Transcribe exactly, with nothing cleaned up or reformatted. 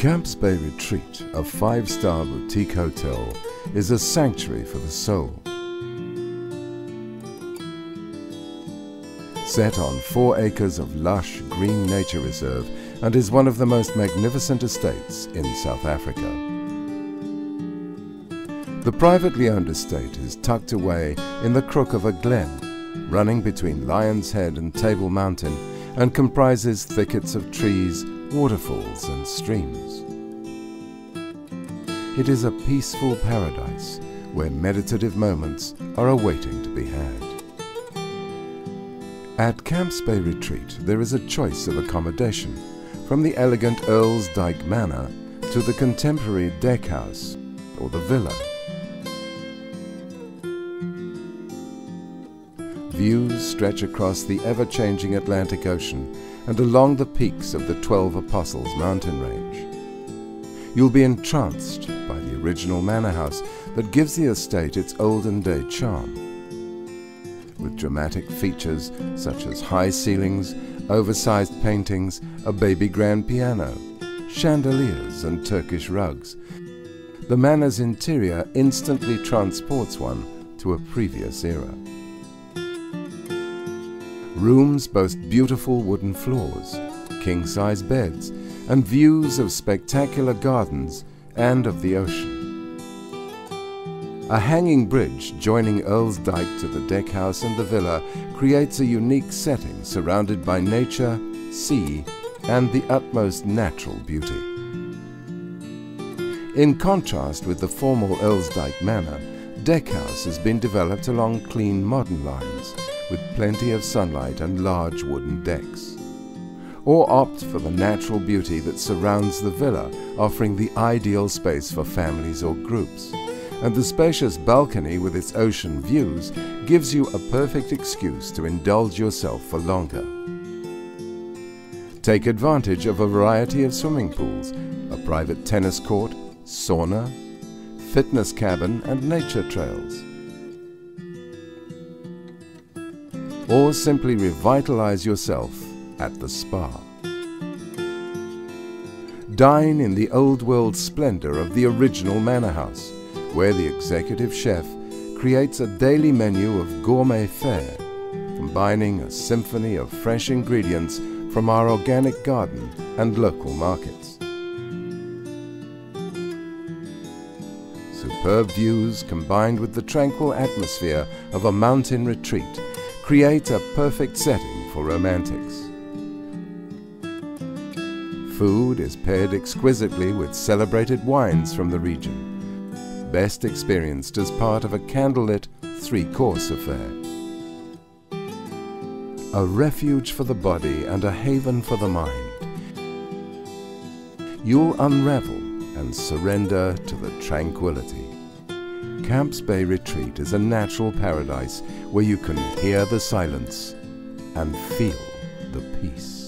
Camps Bay Retreat, a five-star boutique hotel, is a sanctuary for the soul. Set on four acres of lush green nature reserve and is one of the most magnificent estates in South Africa. The privately owned estate is tucked away in the crook of a glen, running between Lion's Head and Table Mountain, and comprises thickets of trees, waterfalls and streams. It is a peaceful paradise where meditative moments are awaiting to be had. At Camps Bay Retreat there is a choice of accommodation, from the elegant Earl's Dyck Manor to the contemporary Deck House or The Villa. Views stretch across the ever-changing Atlantic Ocean and along the peaks of the Twelve Apostles mountain range. You'll be entranced by the original manor house that gives the estate its olden-day charm, with dramatic features such as high ceilings, oversized paintings, a baby grand piano, chandeliers and Turkish rugs. The manor's interior instantly transports one to a previous era. Rooms boast beautiful wooden floors, king-size beds, and views of spectacular gardens and of the ocean. A hanging bridge joining Earl's Dyck to the Deck House and the Villa creates a unique setting surrounded by nature, sea, and the utmost natural beauty. In contrast with the formal Earl's Dyck Manor, Deck House has been developed along clean modern lines, with plenty of sunlight and large wooden decks. Or opt for the natural beauty that surrounds the villa, offering the ideal space for families or groups. And the spacious balcony with its ocean views gives you a perfect excuse to indulge yourself for longer. Take advantage of a variety of swimming pools, a private tennis court, sauna, fitness cabin and nature trails. Or simply revitalize yourself at the spa. Dine in the old-world splendor of the original manor house, where the executive chef creates a daily menu of gourmet fare, combining a symphony of fresh ingredients from our organic garden and local markets. Superb views combined with the tranquil atmosphere of a mountain retreat create a perfect setting for romantics. Food is paired exquisitely with celebrated wines from the region, best experienced as part of a candlelit three-course affair. A refuge for the body and a haven for the mind. You'll unravel and surrender to the tranquility. Camps Bay Retreat is a natural paradise where you can hear the silence and feel the peace.